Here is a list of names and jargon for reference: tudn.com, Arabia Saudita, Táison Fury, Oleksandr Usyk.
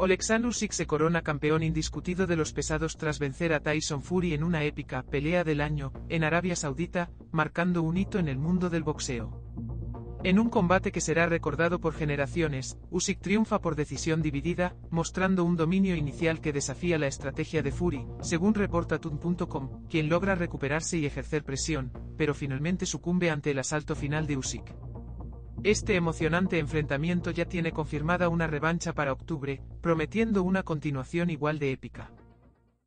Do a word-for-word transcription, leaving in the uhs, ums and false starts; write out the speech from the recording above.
Oleksandr Usyk se corona campeón indiscutido de los pesados tras vencer a Táison Fury en una épica pelea del año, en Arabia Saudita, marcando un hito en el mundo del boxeo. En un combate que será recordado por generaciones, Usyk triunfa por decisión dividida, mostrando un dominio inicial que desafía la estrategia de Fury, según reporta tudn punto com, quien logra recuperarse y ejercer presión, pero finalmente sucumbe ante el asalto final de Usyk. Este emocionante enfrentamiento ya tiene confirmada una revancha para octubre, prometiendo una continuación igual de épica.